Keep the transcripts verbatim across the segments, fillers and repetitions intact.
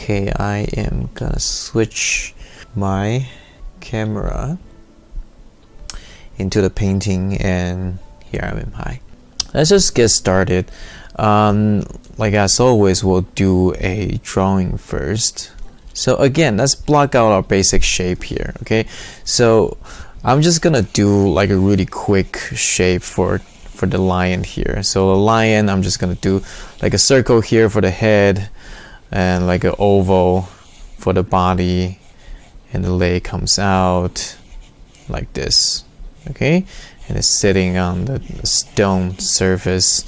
Okay, I am gonna switch my camera into the painting, and here I am. Hi, let's just get started. Um, like as always, we'll do a drawing first. So again, let's block out our basic shape here. Okay, so I'm just gonna do like a really quick shape for for the lion here. So the lion, I'm just gonna do like a circle here for the head, and like an oval for the body, and the leg comes out like this. Okay, and it's sitting on the stone surface.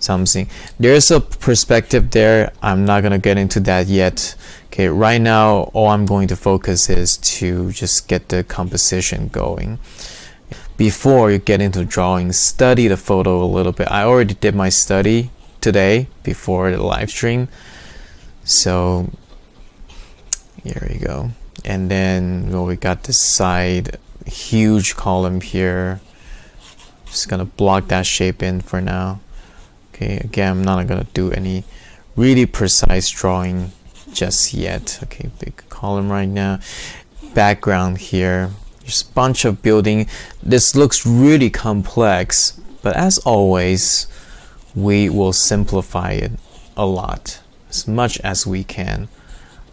Something, there's a perspective there, I'm not gonna get into that yet. Okay, right now all I'm going to focus is to just get the composition going. Before you get into drawing, study the photo a little bit. I already did my study today before the live stream, so here we go. And then, well, we got this side huge column here, just gonna block that shape in for now. Okay, again, I'm not gonna do any really precise drawing just yet. Okay, big column right now. Background here, just a bunch of building. This looks really complex, but as always, we will simplify it a lot, as much as we can.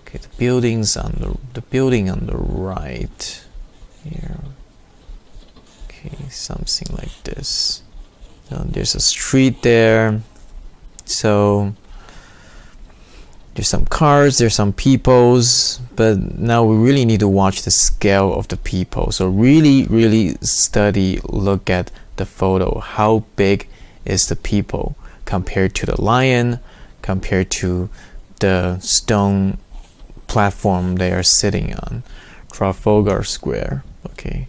Okay, the buildings on the the building on the right here. Okay, something like this. Now there's a street there, so there's some cars, there's some peoples, but now we really need to watch the scale of the people. So really, really study, look at the photo. How big is the people compared to the lion, compared to the stone platform they are sitting on? Trafalgar Square. Okay,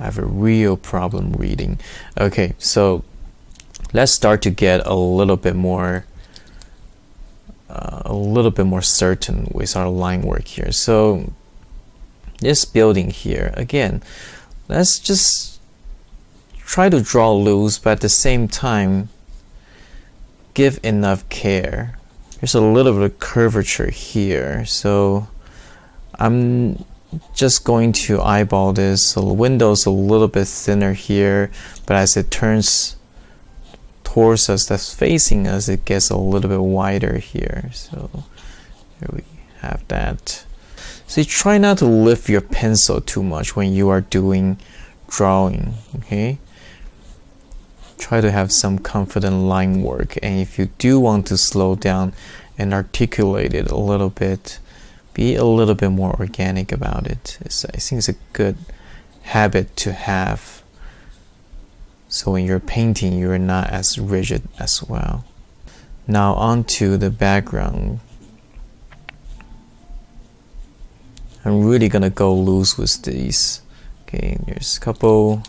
I have a real problem reading. Okay, so let's start to get a little bit more uh, a little bit more certain with our line work here. So this building here, again, let's just try to draw loose, but at the same time give enough care. There's a little bit of curvature here, so I'm just going to eyeball this. So the window's a little bit thinner here, but as it turns towards us, that's facing us, it gets a little bit wider here. So there we have that. So you try not to lift your pencil too much when you are doing drawing. Okay, try to have some confident line work, and if you do want to slow down and articulate it a little bit, be a little bit more organic about it. It's, I think it's a good habit to have, so when you're painting, you're not as rigid as well. Now onto the background. I'm really gonna go loose with these. Okay, there's a couple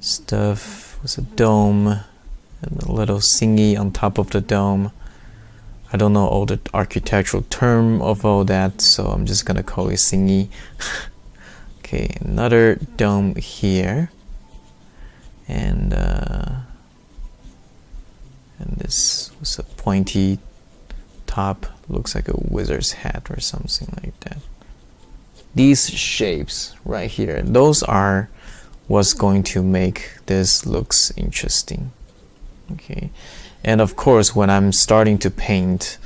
stuff with a dome and a little thingy on top of the dome. I don't know all the architectural term of all that, so I'm just gonna call it thingy. Okay, another dome here, and uh, and this was a pointy top, looks like a wizard's hat or something like that. These shapes right here, those are what's going to make this looks interesting. Okay. And of course, when I'm starting to paint,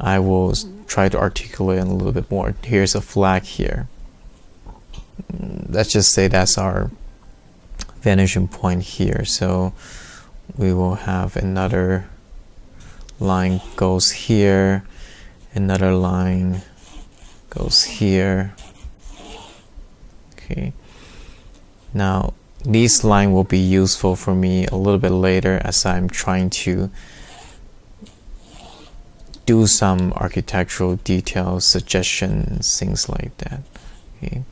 I will try to articulate a little bit more. Here's a flag here. Let's just say that's our vanishing point here. So we will have another line goes here, another line goes here. Okay. Now, these lines will be useful for me a little bit later as I'm trying to do some architectural details, suggestions, things like that. Okay.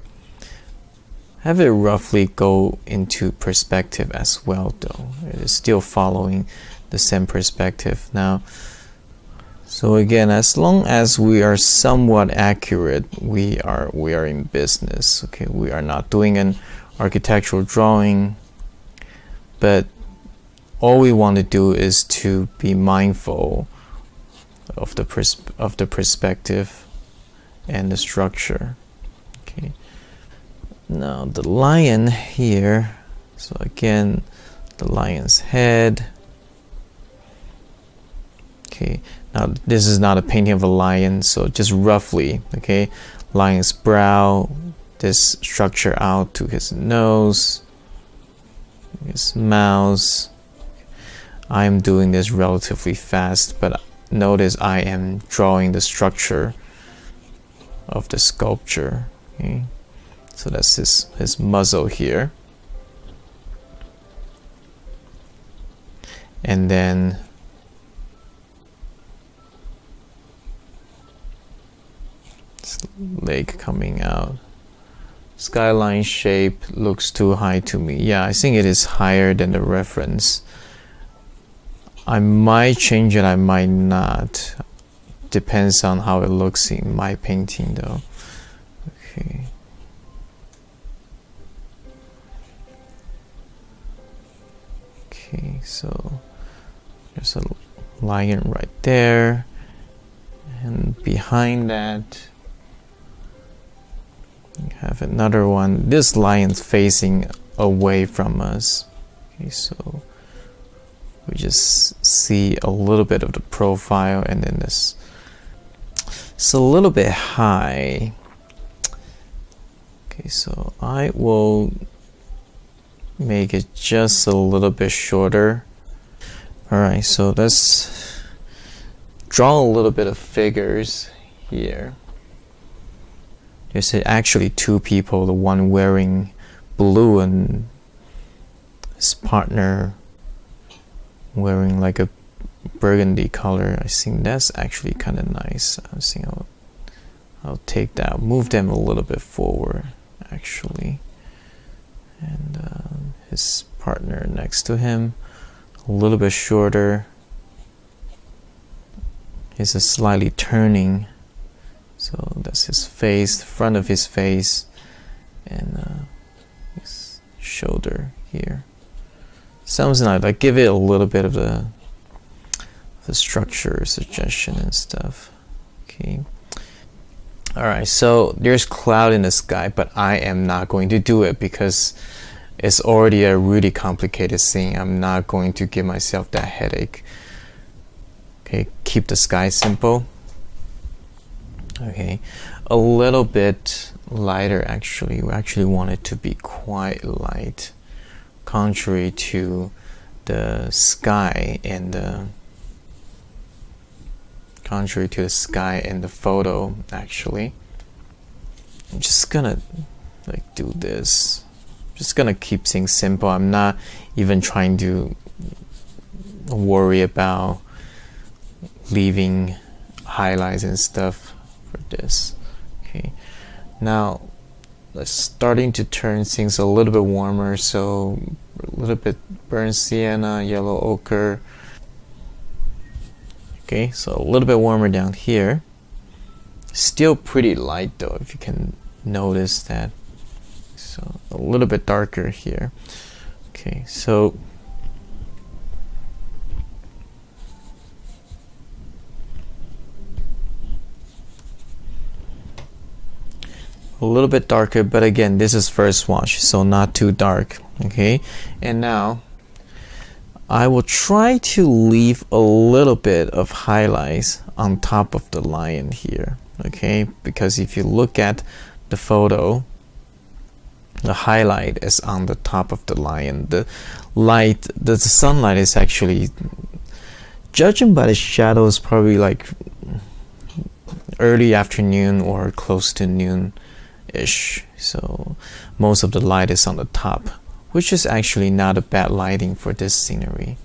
Have it roughly go into perspective as well though. It is still following the same perspective now. So again, as long as we are somewhat accurate, we are we are in business. Okay, we are not doing an architectural drawing, but all we want to do is to be mindful of the pers of the perspective and the structure. Okay. Now the lion here. So again, the lion's head. Okay. Now this is not a painting of a lion, so just roughly. Okay. Lion's brow. This structure out to his nose. His mouth. I'm doing this relatively fast, but notice I am drawing the structure of the sculpture. Okay. So that's his, his muzzle here. And then this leg coming out. Skyline shape looks too high to me. Yeah, I think it is higher than the reference. I might change it, I might not. Depends on how it looks in my painting though. Okay. Okay, so there's a lion right there. And behind that, we have another one. This lion's facing away from us. Okay, so we just see a little bit of the profile, and then this. It's a little bit high. Okay, so I will make it just a little bit shorter. Alright, so let's draw a little bit of figures here. There's actually two people, the one wearing blue and his partner wearing like a burgundy color. I think that's actually kind of nice. I think I'll, I'll take that, move them a little bit forward actually. And um, his partner next to him, a little bit shorter. He's a slightly turning, so that's his face, the front of his face, and uh, his shoulder here. Something like that. Give it a little bit of the the structure suggestion and stuff. Okay. Alright, so there's cloud in the sky, but I am not going to do it because it's already a really complicated scene. I'm not going to give myself that headache. Okay, keep the sky simple. Okay, a little bit lighter actually. We actually want it to be quite light, contrary to the sky and the contrary to the sky in the photo actually. I'm just gonna like do this. I'm just gonna keep things simple. I'm not even trying to worry about leaving highlights and stuff for this. Okay, now it's starting to turn things a little bit warmer, so a little bit burnt sienna, yellow ochre. Okay, so a little bit warmer down here. Still pretty light though, if you can notice that. So a little bit darker here. Okay, so a little bit darker, but again, this is first wash, so not too dark. Okay, and now I will try to leave a little bit of highlights on top of the lion here. Okay, because if you look at the photo, the highlight is on the top of the lion. The light, the sunlight is actually, judging by the shadows, probably like early afternoon or close to noon-ish. So most of the light is on the top, which is actually not a bad lighting for this scenery.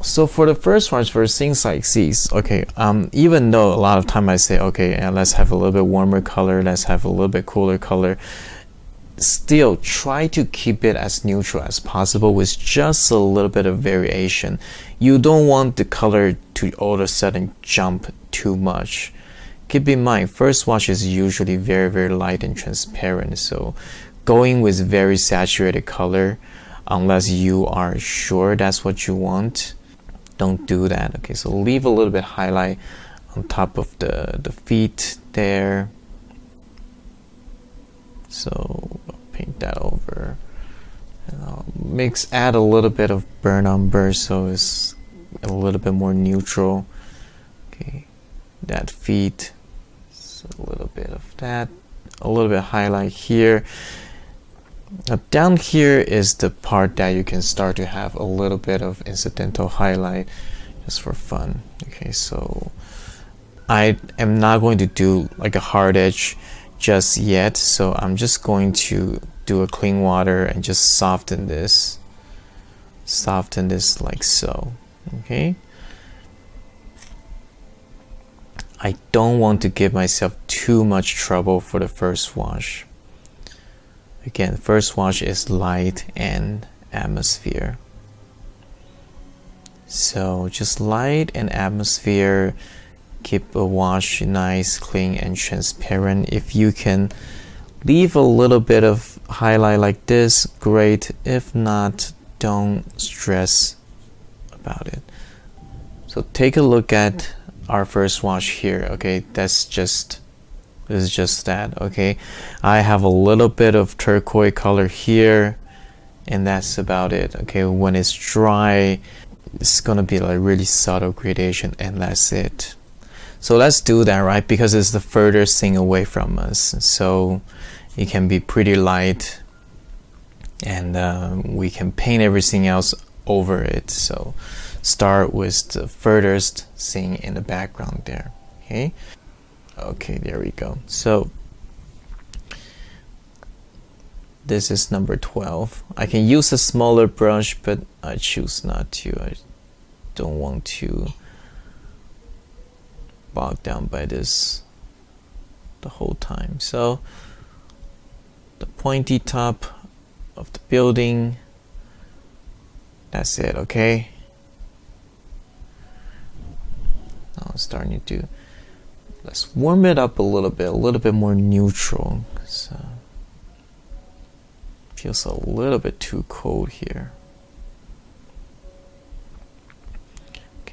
So for the first ones, for things like these, okay, um, even though a lot of time I say, okay, uh, let's have a little bit warmer color, let's have a little bit cooler color, still try to keep it as neutral as possible with just a little bit of variation. You don't want the color to all of a sudden jump too much. Keep in mind, first wash is usually very, very light and transparent, so going with very saturated color, unless you are sure that's what you want, don't do that. Okay, so leave a little bit highlight on top of the, the feet there. So I'll paint that over. And I'll mix, add a little bit of burn on burr so it's a little bit more neutral. Okay, that feet. So a little bit of that. A little bit of highlight here. Now down here is the part that you can start to have a little bit of incidental highlight just for fun. Okay, so I am not going to do like a hard edge just yet, so I'm just going to do a clean water and just soften this. Soften this like so. Okay. I don't want to give myself too much trouble for the first wash. Again, first wash is light and atmosphere. So just light and atmosphere. Keep a wash nice, clean, and transparent. If you can leave a little bit of highlight like this, great. If not, don't stress about it. So take a look at our first wash here. Okay, that's just this is just that. Okay, I have a little bit of turquoise color here, and that's about it. Okay, when it's dry, it's gonna be like really subtle gradation, and that's it. So let's do that, right? Because it's the furthest thing away from us, so it can be pretty light, and uh, we can paint everything else over it. So start with the furthest thing in the background there. Okay, okay, there we go. So this is number twelve. I can use a smaller brush, but I choose not to. I don't want to bogged down by this the whole time. So the pointy top of the building, that's it. Okay, now I'm starting to do, let's warm it up a little bit, a little bit more neutral, because uh, it feels a little bit too cold here.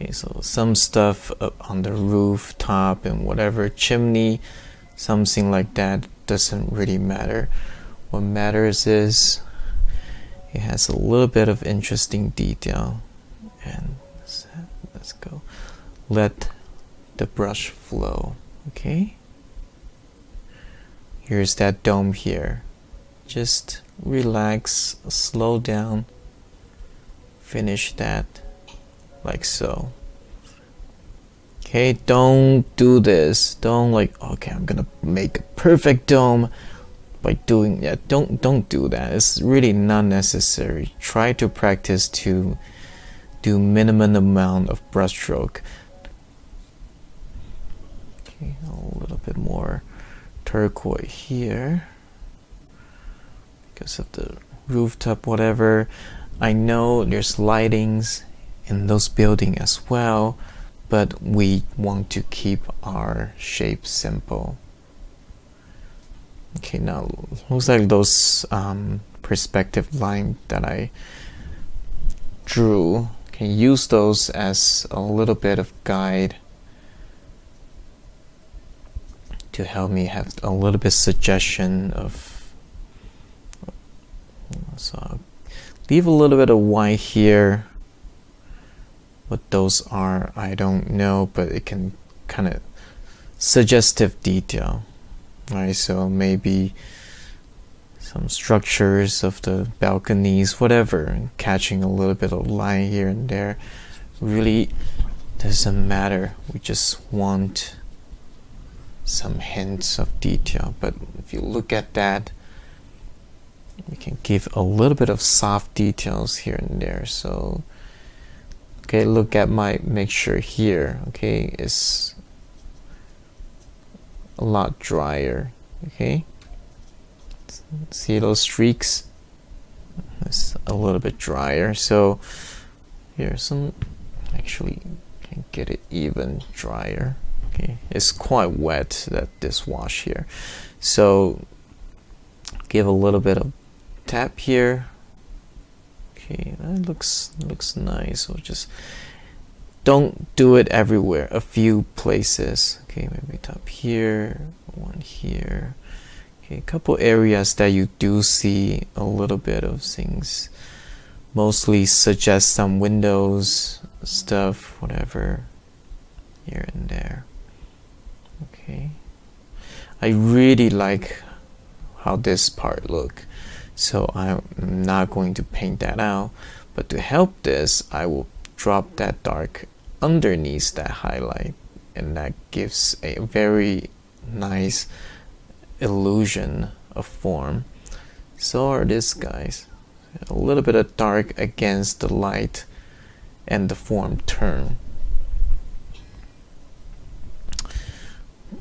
Okay, so some stuff up on the rooftop and whatever, chimney, something like that, doesn't really matter. What matters is it has a little bit of interesting detail. And let's go. Let the brush flow. Okay. Here's that dome here. Just relax, slow down, finish that. Like so. Okay, don't do this. Don't like, okay, I'm gonna make a perfect dome by doing that. Don't don't do that. It's really not necessary. Try to practice to do minimum amount of brushstroke. Okay, a little bit more turquoise here because of the rooftop, whatever. I know there's lightings in those buildings as well, but we want to keep our shape simple. Okay, now looks like those um, perspective line that I drew. Can use those as a little bit of guide to help me have a little bit suggestion of. So I'll leave a little bit of white here. What those are, I don't know, but it can kind of suggestive detail. All right, so maybe some structures of the balconies, whatever, and catching a little bit of light here and there. Really doesn't matter. We just want some hints of detail. But if you look at that, we can give a little bit of soft details here and there. So okay, look at my mixture here. Okay, it's a lot drier. Okay, see those streaks? It's a little bit drier. So here's some, actually can get it even drier. Okay, it's quite wet, that this wash here. So give a little bit of tap here. That looks looks nice. We'll just Don't do it everywhere, a few places. Okay, maybe top here, one here. Okay, a couple areas that you do see a little bit of things. Mostly suggest some windows, stuff, whatever, here and there. Okay. I really like how this part look, so I'm not going to paint that out, but to help this, I will drop that dark underneath that highlight, and that gives a very nice illusion of form. So are these guys. A little bit of dark against the light and the form turn.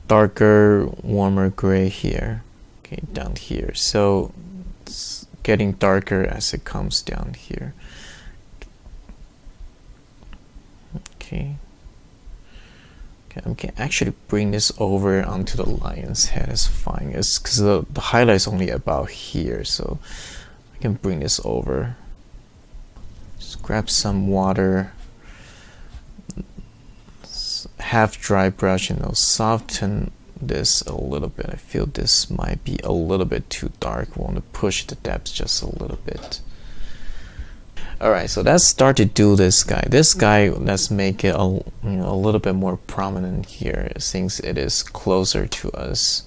Darker, warmer gray here. Okay, down here. So it's getting darker as it comes down here. Okay. Okay, I can actually bring this over onto the lion's head. It's fine. It's because the, the highlight is only about here, so I can bring this over. Just grab some water, half dry brush, and I'll soften this a little bit. I feel this might be a little bit too dark. I want to push the depth just a little bit. Alright, so let's start to do this guy. This guy, let's make it a, you know, a little bit more prominent here since it is closer to us.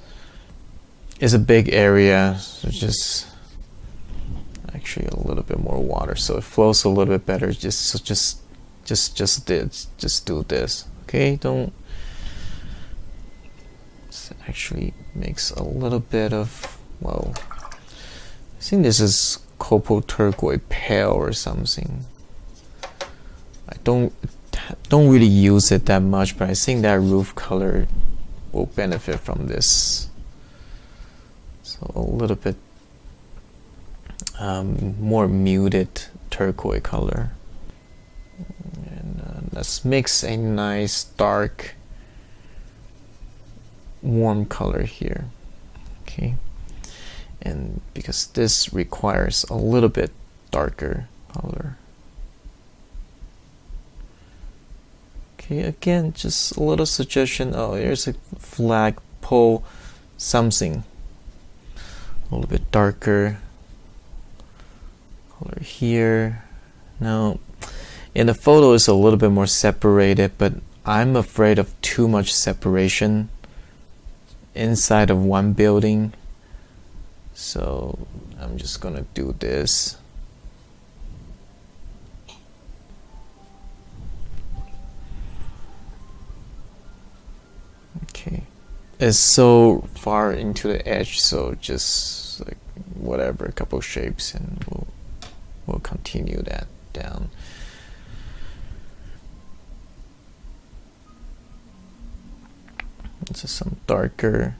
It's a big area, so just actually a little bit more water so it flows a little bit better. Just so just just just this just do this. Okay, don't this actually makes a little bit of, well, I think this is Copal Turquoise Pale or something. I don't don't really use it that much, but I think that roof color will benefit from this. So a little bit um, more muted turquoise color. And uh, let's mix a nice dark warm color here. Okay. And because this requires a little bit darker color. Okay, again, just a little suggestion. Oh, here's a flagpole, something. A little bit darker color here. Now, in the photo, it's a little bit more separated, but I'm afraid of too much separation inside of one building. So I'm just gonna do this. Okay, it's so far into the edge, so just like whatever, a couple shapes, and we'll we'll continue that down. This is some darker.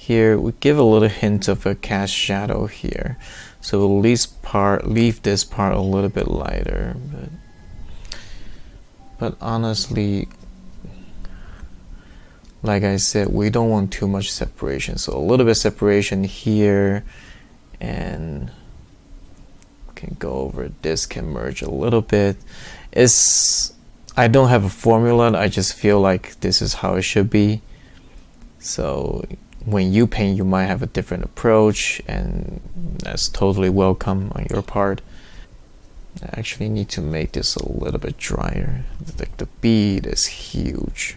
Here we give a little hint of a cast shadow here, so we'll leave part leave this part a little bit lighter, but but honestly, like I said, we don't want too much separation, so a little bit of separation here, and we can go over this, can merge a little bit. It's I don't have a formula, I just feel like this is how it should be. So when you paint, you might have a different approach, and that's totally welcome on your part. I actually need to make this a little bit drier. Like the bead is huge.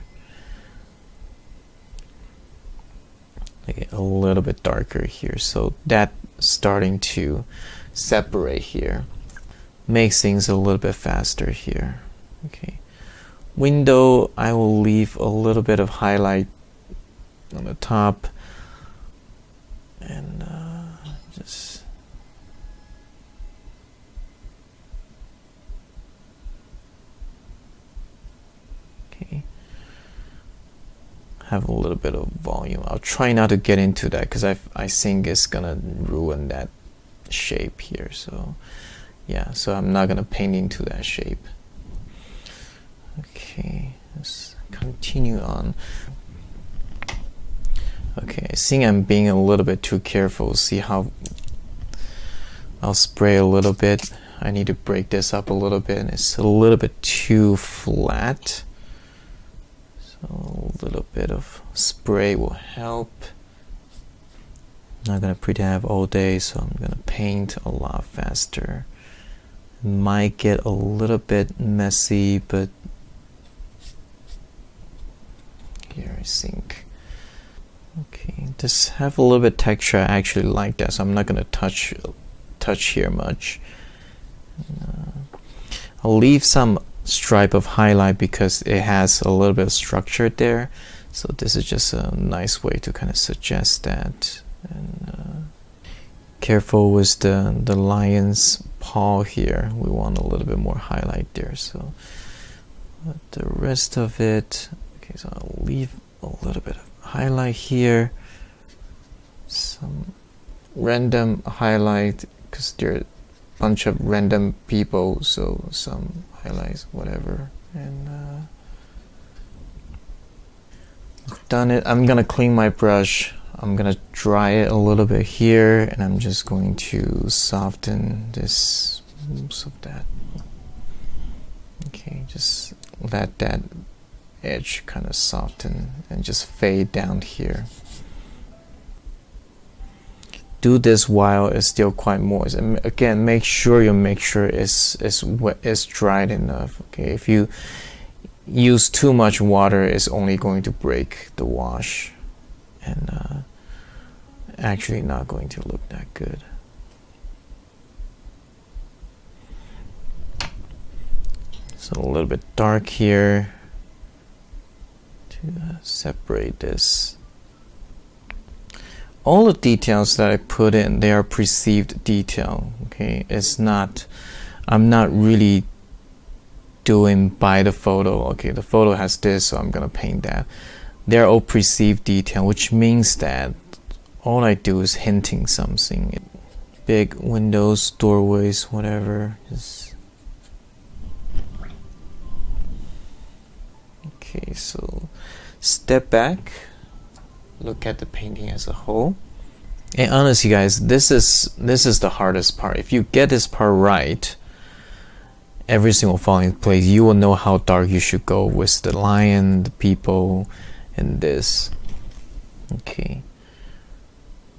Okay, a little bit darker here, so that's starting to separate here. Makes things a little bit faster here. Okay, window, I will leave a little bit of highlight on the top, and uh, just okay, have a little bit of volume. I'll try not to get into that because I I think it's gonna ruin that shape here. So yeah, so I'm not gonna paint into that shape. Okay, let's continue on. Okay, I think I'm being a little bit too careful. See how I'll spray a little bit. I need to break this up a little bit. It's a little bit too flat. So a little bit of spray will help. I'm not gonna pre-dab all day, so I'm gonna paint a lot faster. Might get a little bit messy, but here I think. Okay, this have a little bit texture. I actually like that, so I'm not gonna touch touch here much. Uh, I'll leave some stripe of highlight because it has a little bit of structure there. So this is just a nice way to kind of suggest that. And uh, careful with the the lion's paw here. We want a little bit more highlight there. So but the rest of it. Okay, so I'll leave a little bit of highlight here. Some random highlight because there are a bunch of random people. So some highlights, whatever, and. Uh, done it. I'm gonna clean my brush. I'm gonna dry it a little bit here, and I'm just going to soften this, oops, of that. Okay, just let that edge kind of soften and just fade down here. Do this while it's still quite moist, and again, make sure you make sure it's it's wet, it's dried enough. Okay, if you use too much water, it's only going to break the wash, and uh, actually not going to look that good. So a little bit dark here to uh, separate this. All the details that I put in, they are perceived detail. Okay, it's not, I'm not really doing by the photo. Okay, the photo has this, so I'm gonna paint that. They're all perceived detail, which means that all I do is hinting something. Big windows, doorways, whatever. Just okay, so step back, look at the painting as a whole. And honestly, guys, this is this is the hardest part. If you get this part right, everything will fall in place. You will know how dark you should go with the lion, the people, and this. Okay,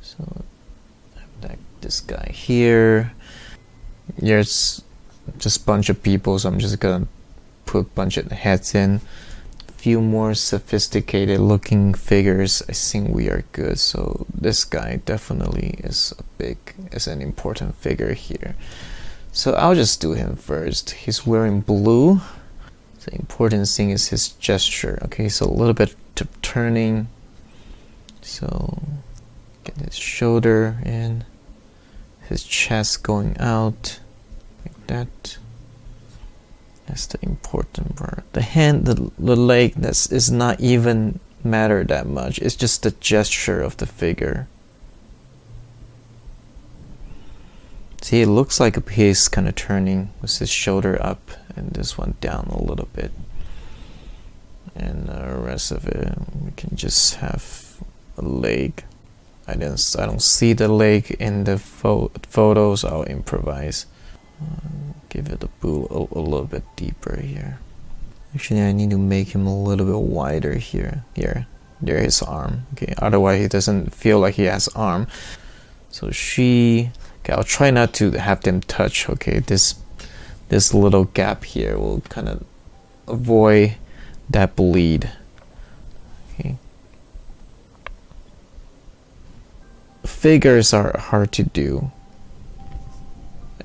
so I have that, this guy here. There's just a bunch of people, so I'm just gonna put a bunch of heads in. A few more sophisticated looking figures. I think we are good. So this guy definitely is a big, is an important figure here. So I'll just do him first. He's wearing blue. The important thing is his gesture. Okay, so a little bit of turning. So get his shoulder in, his chest going out like that. That's the important part. The hand, the, the leg, that's is not even matter that much. It's just the gesture of the figure. See, it looks like he's kind of turning with his shoulder up and this one down a little bit. And the rest of it, we can just have a leg. I didn't, I don't see the leg in the pho photos. I'll improvise. Um, give it a boo a, a little bit deeper here. Actually, I need to make him a little bit wider here. Here, there his arm. Okay, otherwise he doesn't feel like he has arm. So she. Okay, I'll try not to have them touch. Okay, this this little gap here will kind of avoid that bleed. Okay. Figures are hard to do.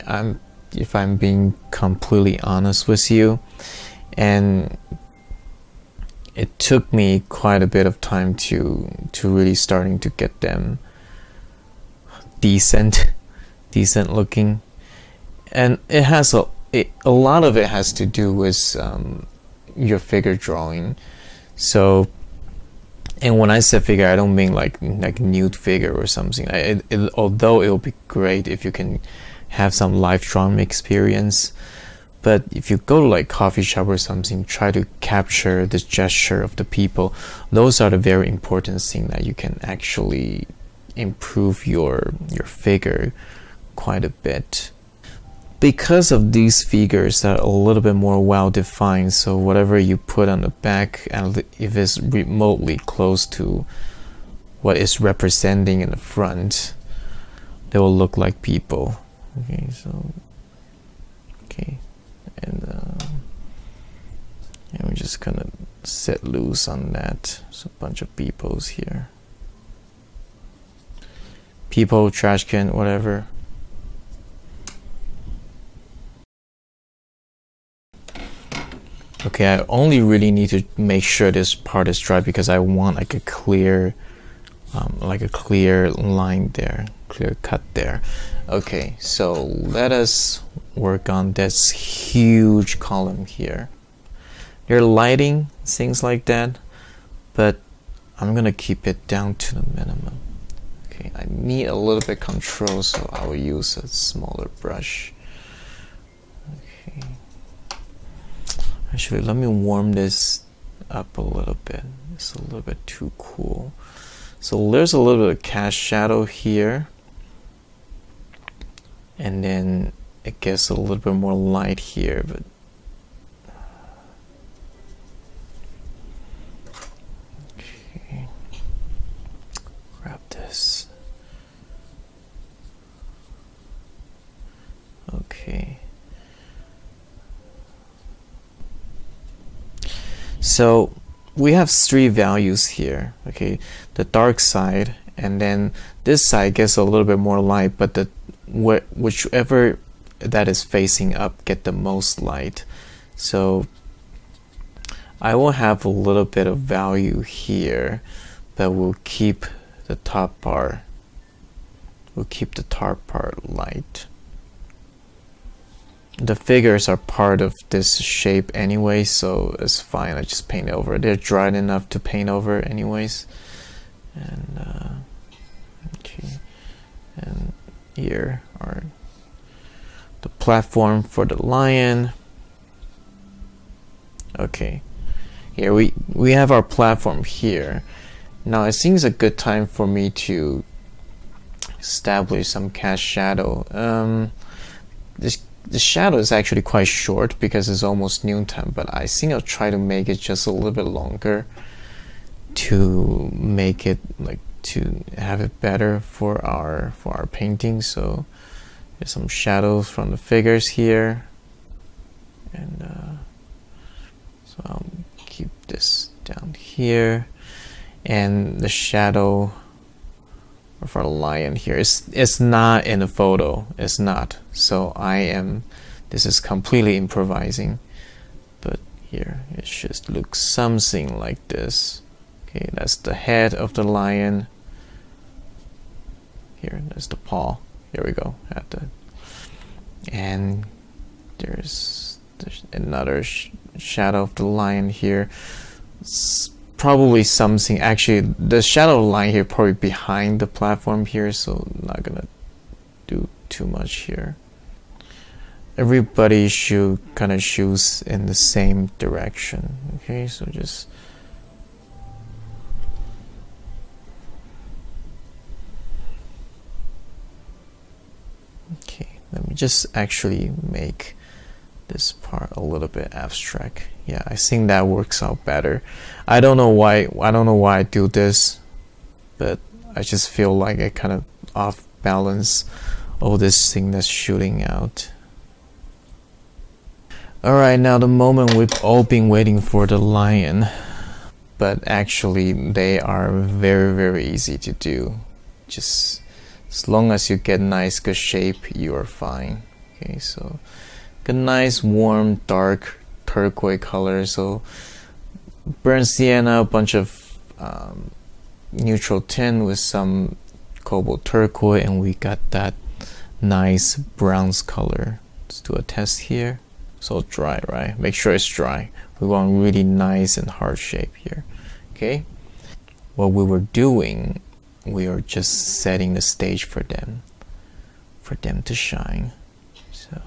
I'm, if I'm being completely honest with you, and it took me quite a bit of time to to really starting to get them decent. decent looking, and it has a it, a lot of it has to do with um, your figure drawing. So, and when I say figure, I don't mean like like nude figure or something. I, it, it, although it will be great if you can have some live drawing experience, but if you go to like coffee shop or something, try to capture the gesture of the people. Those are the very important thing that you can actually improve your your figure quite a bit. because of these figures are a little bit more well defined, so whatever you put on the back, and if it's remotely close to what is representing in the front, they will look like people. Okay, so okay, and uh, and we're just gonna set loose on that. There's a bunch of peoples here. People, trash can, whatever. Okay, I only really need to make sure this part is dry because I want like a clear, um, like a clear line there, clear cut there. Okay, so let us work on this huge column here. There are lighting, things like that, but I'm gonna keep it down to the minimum. Okay, I need a little bit of control, so I will use a smaller brush. Okay. Actually, let me warm this up a little bit. It's a little bit too cool. So there's a little bit of cast shadow here. And then it gets a little bit more light here. But okay. Grab this. Okay. So we have three values here, okay, the dark side, and then this side gets a little bit more light, but the wh whichever that is facing up get the most light. So I will have a little bit of value here, but we'll keep the top part, we'll keep the top part light. The figures are part of this shape anyway, so it's fine. I just paint over. They're dried enough to paint over anyways. And uh, okay. And here are the platform for the lion. Okay, here we we have our platform here. Now it seems a good time for me to establish some cast shadow. Um, this. The shadow is actually quite short because it's almost noontime, but I think I'll try to make it just a little bit longer to make it like to have it better for our for our painting. So there's some shadows from the figures here, and uh, so I'll keep this down here, and the shadow of our lion here. It's, it's not in the photo. It's not. So I am, this is completely improvising. But here, it should look something like this. Okay, that's the head of the lion. Here, that's the paw. Here we go. At the, and there's, there's another sh shadow of the lion here. It's probably something, actually the shadow line here probably behind the platform here, so I'm not gonna do too much here. Everybody should kind of choose in the same direction. Okay, so just okay, let me just actually make this part a little bit abstract. Yeah, I think that works out better. I don't know why I don't know why I do this, but I just feel like I kind of off balance all this thing that's shooting out. Alright, now the moment we've all been waiting for, the lion. But actually they are very very easy to do. Just as long as you get nice good shape, you are fine. Okay, so a nice warm dark turquoise color, so burnt sienna, a bunch of um, neutral tin with some cobalt turquoise, and we got that nice browns color. Let's do a test here. So dry, right? Make sure it's dry. We want really nice and hard shape here. Okay, what we were doing, we are just setting the stage for them for them to shine. So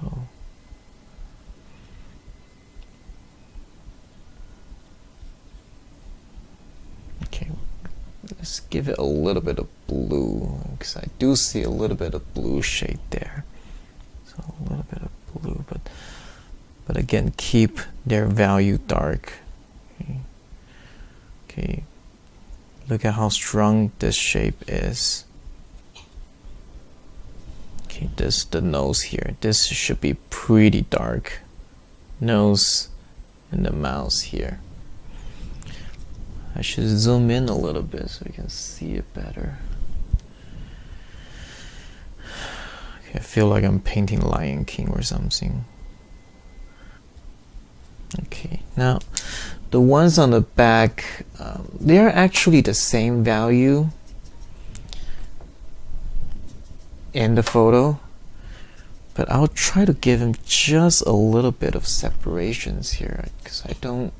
okay, let's give it a little bit of blue, because I do see a little bit of blue shade there. So a little bit of but again keep their value dark. Okay. Okay, look at how strong this shape is. Okay, this the nose here. This should be pretty dark. Nose and the mouth here. I should zoom in a little bit so we can see it better. Okay, I feel like I'm painting Lion King or something. Okay, now the ones on the back, um, they're actually the same value in the photo, but I'll try to give him just a little bit of separations here, because I don't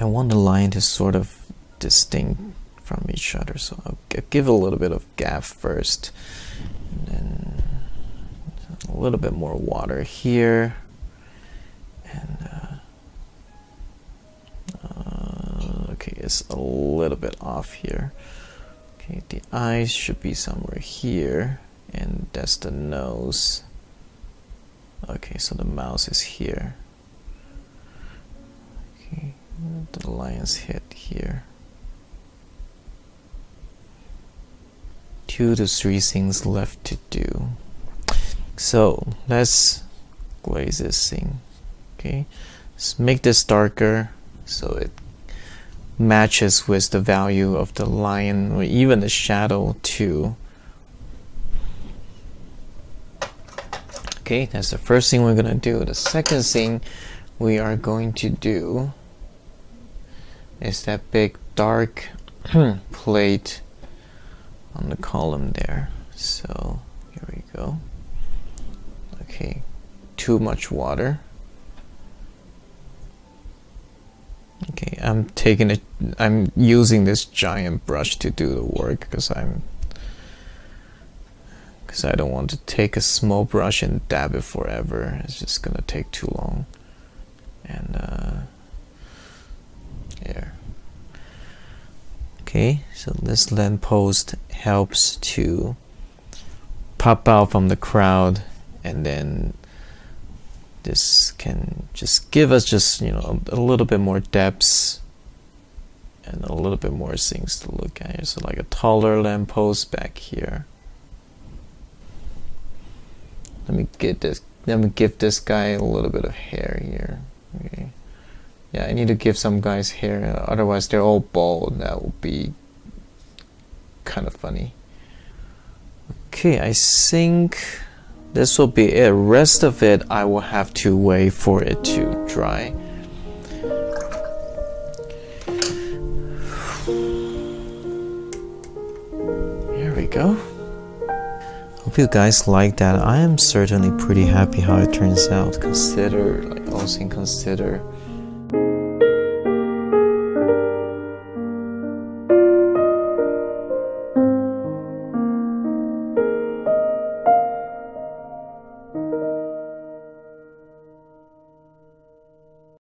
I want the line to sort of distinct from each other, so I'll give a little bit of gap first, and then a little bit more water here, and uh, uh, okay, it's a little bit off here. Okay, the eyes should be somewhere here, and that's the nose. Okay, so the mouth is here. Okay, the lion's head here. Two to three things left to do. So let's glaze this thing. Okay, let's make this darker so it matches with the value of the lion, or even the shadow too. Okay, that's the first thing we're gonna do. The second thing we are going to do is that big dark plate on the column there. So here we go. Okay, too much water. Okay, I'm taking it. I'm using this giant brush to do the work because I'm because I don't want to take a small brush and dab it forever. It's just gonna take too long. And uh, there. Okay, so this lamppost helps to pop out from the crowd, and then this can just give us just, you know, a little bit more depth and a little bit more things to look at here. So like a taller lamppost back here. Let me get this. Let me give this guy a little bit of hair here. Okay. Yeah, I need to give some guys hair. Otherwise, they're all bald. That would be kind of funny. Okay, I think this will be it. Rest of it, I will have to wait for it to dry. Here we go. Hope you guys like that. I am certainly pretty happy how it turns out. Consider, like all things consider,